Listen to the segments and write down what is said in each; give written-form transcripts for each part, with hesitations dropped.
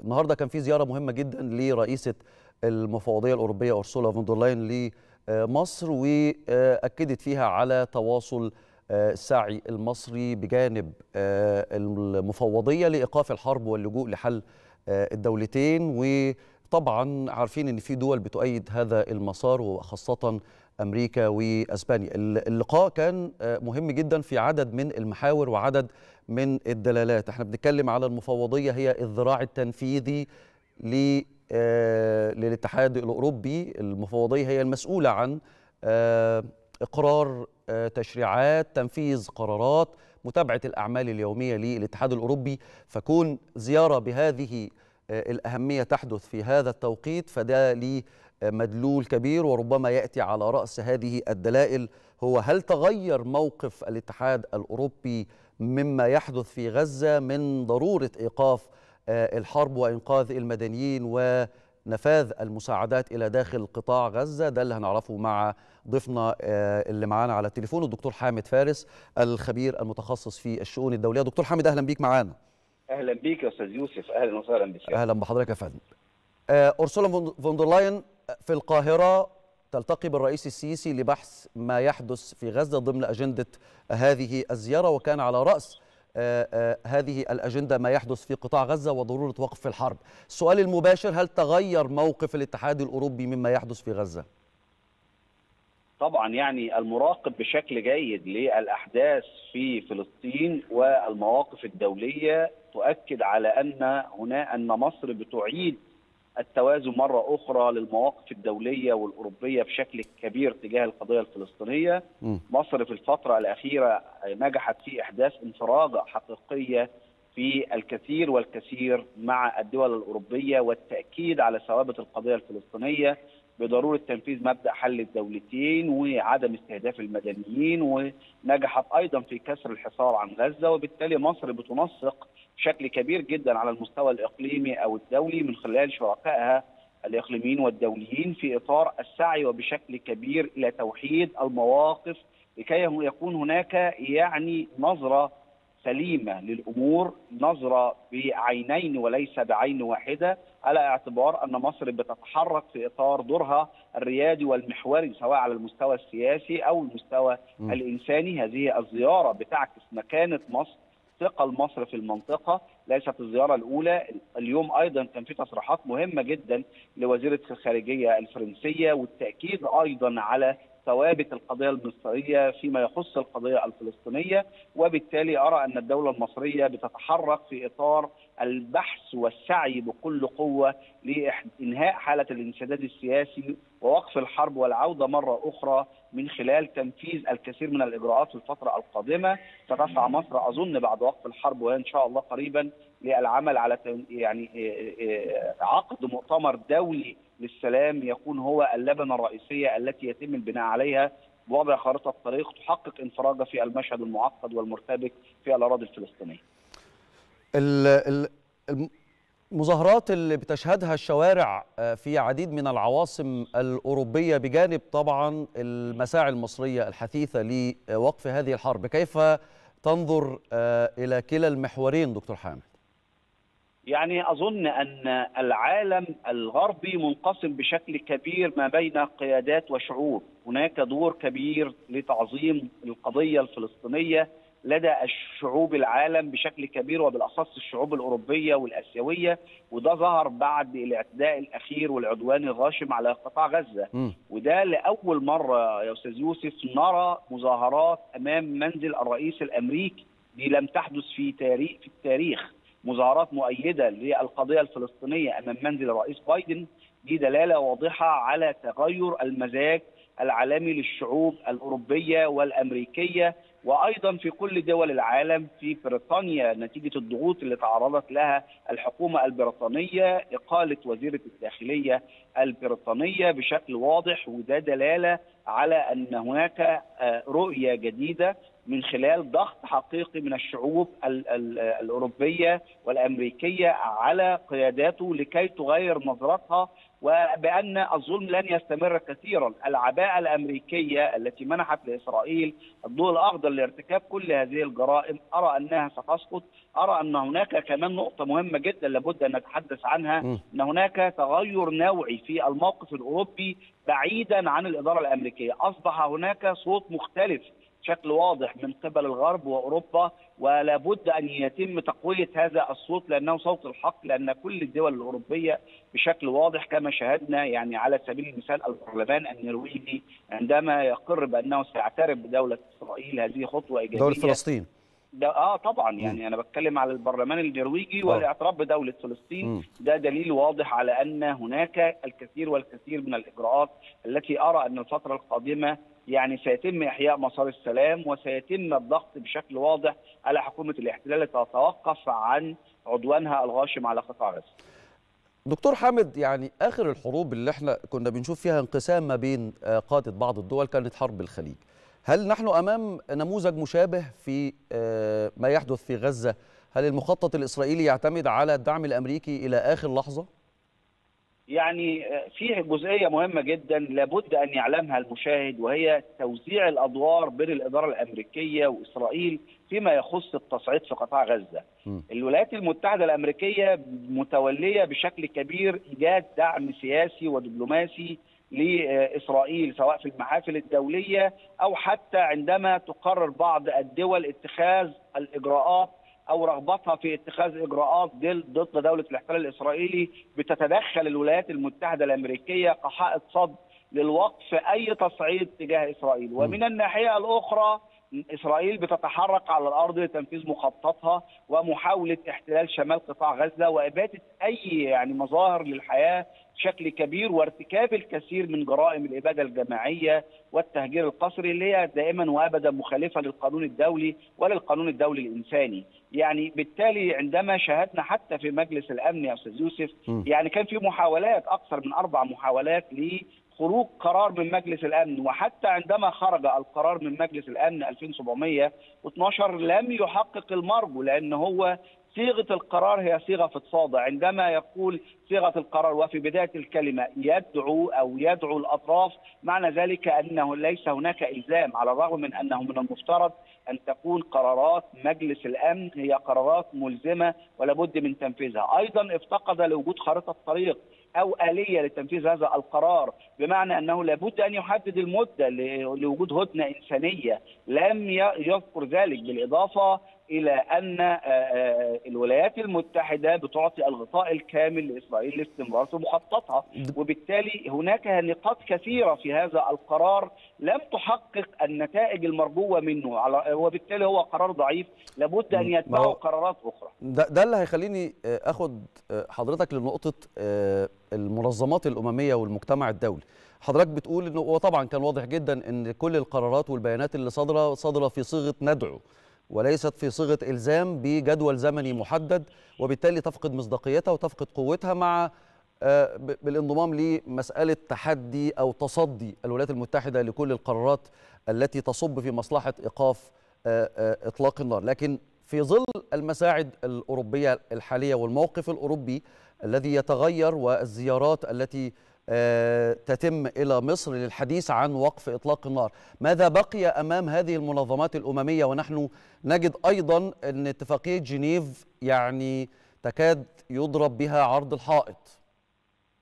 النهارده كان في زياره مهمه جدا لرئيسه المفوضيه الاوروبيه أورسولا فون دير لاين لمصر، واكدت فيها على تواصل السعي المصري بجانب المفوضيه لايقاف الحرب واللجوء لحل الدولتين. وطبعا عارفين ان في دول بتؤيد هذا المسار وخاصه امريكا واسبانيا. اللقاء كان مهم جدا في عدد من المحاور وعدد من الدلالات. احنا بنتكلم على المفوضيه، هي الذراع التنفيذي للاتحاد الاوروبي. المفوضيه هي المسؤوله عن اقرار تشريعات، تنفيذ قرارات، متابعه الاعمال اليوميه للاتحاد الاوروبي. فكون زياره بهذه الأهمية تحدث في هذا التوقيت فده ليه مدلول كبير، وربما يأتي على رأس هذه الدلائل هو هل تغير موقف الاتحاد الأوروبي مما يحدث في غزة من ضرورة إيقاف الحرب وإنقاذ المدنيين ونفاذ المساعدات إلى داخل قطاع غزة. ده اللي هنعرفه مع ضيفنا اللي معانا على التليفون الدكتور حامد فارس، الخبير المتخصص في الشؤون الدولية. دكتور حامد، أهلا بيك معانا. اهلا بيك يا استاذ يوسف، اهلا وسهلا بك. اهلا بحضرتك يا فندم. أورسولا فون دير لاين في القاهره تلتقي بالرئيس السيسي لبحث ما يحدث في غزه ضمن اجنده هذه الزياره، وكان على راس هذه الاجنده ما يحدث في قطاع غزه وضروره وقف الحرب. السؤال المباشر، هل تغير موقف الاتحاد الاوروبي مما يحدث في غزه؟ طبعا يعني المراقب بشكل جيد للأحداث في فلسطين والمواقف الدولية تؤكد على أن مصر بتعيد التوازن مرة أخرى للمواقف الدولية والأوروبية بشكل كبير تجاه القضية الفلسطينية. مصر في الفترة الأخيرة نجحت في إحداث انفراجة حقيقية في الكثير والكثير مع الدول الأوروبية، والتأكيد على ثوابت القضية الفلسطينية بضروره تنفيذ مبدا حل الدولتين وعدم استهداف المدنيين، ونجحت ايضا في كسر الحصار عن غزه. وبالتالي مصر بتنسق بشكل كبير جدا على المستوى الاقليمي او الدولي من خلال شركائها الاقليميين والدوليين في اطار السعي وبشكل كبير الى توحيد المواقف لكي يكون هناك يعني نظره سليمة للأمور، نظرة بعينين وليس بعين واحدة، على اعتبار أن مصر بتتحرك في إطار دورها الريادي والمحوري سواء على المستوى السياسي أو المستوى الإنساني. هذه الزيارة بتعكس مكانة مصر، ثقل مصر في المنطقة. ليست الزيارة الأولى، اليوم أيضا كان في تصريحات مهمة جدا لوزيرة الخارجية الفرنسية، والتأكيد أيضا على ثوابت القضية المصرية فيما يخص القضية الفلسطينية. وبالتالي أرى أن الدولة المصرية بتتحرك في إطار البحث والسعي بكل قوة لإنهاء حالة الانسداد السياسي ووقف الحرب والعودة مرة أخرى من خلال تنفيذ الكثير من الإجراءات في الفترة القادمة. ستسعى مصر أظن بعد وقف الحرب وإن شاء الله قريبا للعمل على يعني عقد مؤتمر دولي للسلام يكون هو اللبنة الرئيسية التي يتم البناء عليها، وضع خارطة طريق تحقق انفراجة في المشهد المعقد والمرتبك في الأراضي الفلسطينية. المظاهرات اللي بتشهدها الشوارع في عديد من العواصم الأوروبية بجانب طبعا المساعي المصرية الحثيثة لوقف هذه الحرب، كيف تنظر إلى كلا المحورين دكتور حامد؟ يعني أظن أن العالم الغربي منقسم بشكل كبير ما بين قيادات وشعوب. هناك دور كبير لتعظيم القضية الفلسطينية لدى الشعوب العالم بشكل كبير، وبالأخص الشعوب الأوروبية والآسيوية، وده ظهر بعد الاعتداء الأخير والعدوان الغاشم على قطاع غزة. وده لأول مرة يا أستاذ يوسف نرى مظاهرات أمام منزل الرئيس الأمريكي، دي لم تحدث في التاريخ. مظاهرات مؤيدة للقضية الفلسطينية أمام منزل الرئيس بايدن، دي دلالة واضحة على تغير المزاج العالمي للشعوب الأوروبية والأمريكية، وأيضا في كل دول العالم. في بريطانيا نتيجة الضغوط اللي تعرضت لها الحكومة البريطانية، إقالة وزيرة الداخلية البريطانية بشكل واضح، وده دلالة على أن هناك رؤية جديدة من خلال ضغط حقيقي من الشعوب الأوروبية والأمريكية على قياداته لكي تغير نظرتها، وبأن الظلم لن يستمر كثيرا. العباءة الأمريكية التي منحت لإسرائيل الضوء الأخضر لارتكاب كل هذه الجرائم أرى أنها ستسقط. أرى أن هناك كمان نقطة مهمة جدا لابد أن نتحدث عنها، أن هناك تغير نوعي في الموقف الأوروبي بعيدا عن الإدارة الأمريكية. أصبح هناك صوت مختلف بشكل واضح من قبل الغرب وأوروبا، ولا بد أن يتم تقوية هذا الصوت لأنه صوت الحق، لأن كل الدول الأوروبية بشكل واضح كما شاهدنا، يعني على سبيل المثال البرلمان النرويجي عندما يقر بأنه سيعترف بدولة إسرائيل، هذه خطوة إيجابية. دولة فلسطين ده طبعا، يعني انا بتكلم على البرلمان النرويجي والاعتراف بدولة فلسطين، ده دليل واضح على ان هناك الكثير والكثير من الإجراءات التي ارى ان الفترة القادمة يعني سيتم إحياء مسار السلام، وسيتم الضغط بشكل واضح على حكومة الاحتلال لتتوقف عن عدوانها الغاشم على قطاع غزة. دكتور حامد، يعني آخر الحروب اللي احنا كنا بنشوف فيها انقسام ما بين قادة بعض الدول كانت حرب الخليج. هل نحن أمام نموذج مشابه في ما يحدث في غزة؟ هل المخطط الإسرائيلي يعتمد على الدعم الأمريكي إلى آخر لحظة؟ يعني في جزئية مهمة جدا لابد أن يعلمها المشاهد، وهي توزيع الأدوار بين الإدارة الأمريكية وإسرائيل فيما يخص التصعيد في قطاع غزة. الولايات المتحدة الأمريكية متولية بشكل كبير إيجاد دعم سياسي ودبلوماسي لإسرائيل، سواء في المحافل الدولية أو حتى عندما تقرر بعض الدول اتخاذ الإجراءات أو رغبتها في اتخاذ إجراءات ضد دولة الاحتلال الإسرائيلي، بتتدخل الولايات المتحدة الأمريكية كحائط صد للوقف أي تصعيد تجاه إسرائيل. ومن الناحية الأخرى إسرائيل بتتحرك على الأرض لتنفيذ مخططها ومحاولة احتلال شمال قطاع غزة وإبادة أي يعني مظاهر للحياة بشكل كبير، وارتكاب الكثير من جرائم الإبادة الجماعية والتهجير القسري اللي هي دائما وأبدا مخالفة للقانون الدولي وللقانون الدولي الإنساني. يعني بالتالي عندما شاهدنا حتى في مجلس الأمن يا أستاذ يوسف، يعني كان في محاولات أكثر من 4 محاولات خروج قرار من مجلس الأمن، وحتى عندما خرج القرار من مجلس الأمن 2712 لم يحقق المرجو، لأن هو صيغة القرار هي صيغة في الصادع. عندما يقول صيغة القرار وفي بداية الكلمة يدعو الأطراف، معنى ذلك أنه ليس هناك إلزام، على الرغم من أنه من المفترض أن تكون قرارات مجلس الأمن هي قرارات ملزمة ولابد من تنفيذها. أيضا افتقد لوجود خارطة طريق أو آلية لتنفيذ هذا القرار، بمعنى أنه لابد أن يحدد المدة لوجود هدنة إنسانية، لم يذكر ذلك. بالإضافة إلى أن الولايات المتحدة بتعطي الغطاء الكامل لإسرائيل لاستمرار في مخططها، وبالتالي هناك نقاط كثيرة في هذا القرار لم تحقق النتائج المرجوة منه، وبالتالي هو قرار ضعيف لابد أن يتبعه قرارات أخرى. ده اللي هيخليني أخد حضرتك لنقطة المنظمات الأممية والمجتمع الدولي. حضرتك بتقول إنه وطبعا كان واضح جدا إن كل القرارات والبيانات اللي صادرة في صيغة ندعو وليست في صيغة إلزام بجدول زمني محدد، وبالتالي تفقد مصداقيتها وتفقد قوتها مع بالانضمام لمسألة تحدي أو تصدي الولايات المتحدة لكل القرارات التي تصب في مصلحة إيقاف إطلاق النار. لكن في ظل المساعد الأوروبية الحالية والموقف الأوروبي الذي يتغير والزيارات التي تتم إلى مصر للحديث عن وقف إطلاق النار، ماذا بقي أمام هذه المنظمات الأممية؟ ونحن نجد أيضا أن اتفاقية جنيف يعني تكاد يضرب بها عرض الحائط.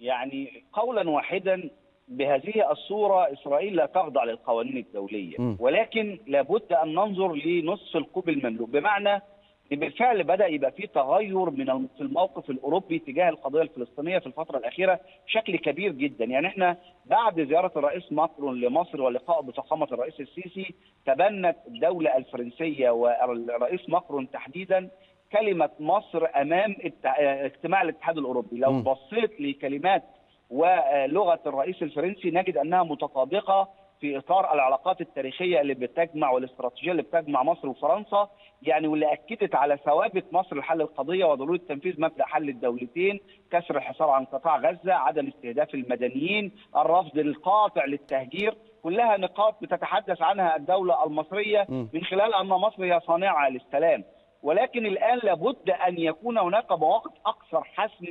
يعني قولا واحدا بهذه الصورة إسرائيل لا تخضع للقوانين الدولية، ولكن لابد أن ننظر لنصف الكوب المملوك، بمعنى بالفعل بدأ يبقى في تغير في الموقف الأوروبي تجاه القضية الفلسطينية في الفترة الأخيرة بشكل كبير جدا. يعني احنا بعد زيارة الرئيس ماكرون لمصر ولقاء بفخامة الرئيس السيسي، تبنت الدولة الفرنسية والرئيس ماكرون تحديدا كلمة مصر أمام اجتماع الاتحاد الأوروبي. لو بصيت لكلمات ولغة الرئيس الفرنسي نجد أنها متطابقة في إطار العلاقات التاريخية اللي بتجمع والاستراتيجية اللي بتجمع مصر وفرنسا، يعني واللي أكدت على ثوابت مصر لحل القضية وضرورة تنفيذ مبدأ حل الدولتين، كسر الحصار عن قطاع غزة، عدم استهداف المدنيين، الرفض القاطع للتهجير. كلها نقاط بتتحدث عنها الدولة المصرية من خلال أن مصر هي صانعة للسلام، ولكن الآن لابد أن يكون هناك مواقف أكثر حسم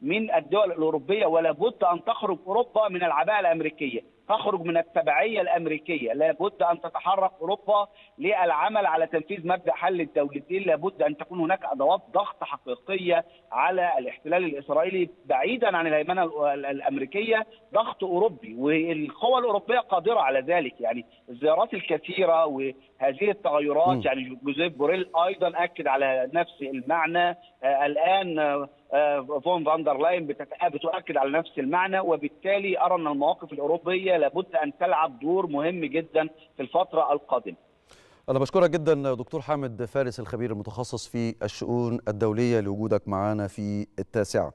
من الدول الأوروبية، ولابد أن تخرج أوروبا من العباءة الأمريكية، تخرج من التبعية الأمريكية، لابد أن تتحرك أوروبا للعمل على تنفيذ مبدأ حل الدولتين، لابد أن تكون هناك أدوات ضغط حقيقية على الاحتلال الإسرائيلي بعيدا عن الهيمنة الأمريكية، ضغط أوروبي، والقوى الأوروبية قادرة على ذلك. يعني الزيارات الكثيرة وهذه التغيرات، يعني جوزيف بوريل أيضا أكد على نفس المعنى، الآن فون دير لاين بتؤكد على نفس المعنى، وبالتالي أرى أن المواقف الأوروبية لابد أن تلعب دور مهم جدا في الفترة القادمة. أنا بشكرك جدا دكتور حامد فارس الخبير المتخصص في الشؤون الدولية لوجودك معنا في التاسعة.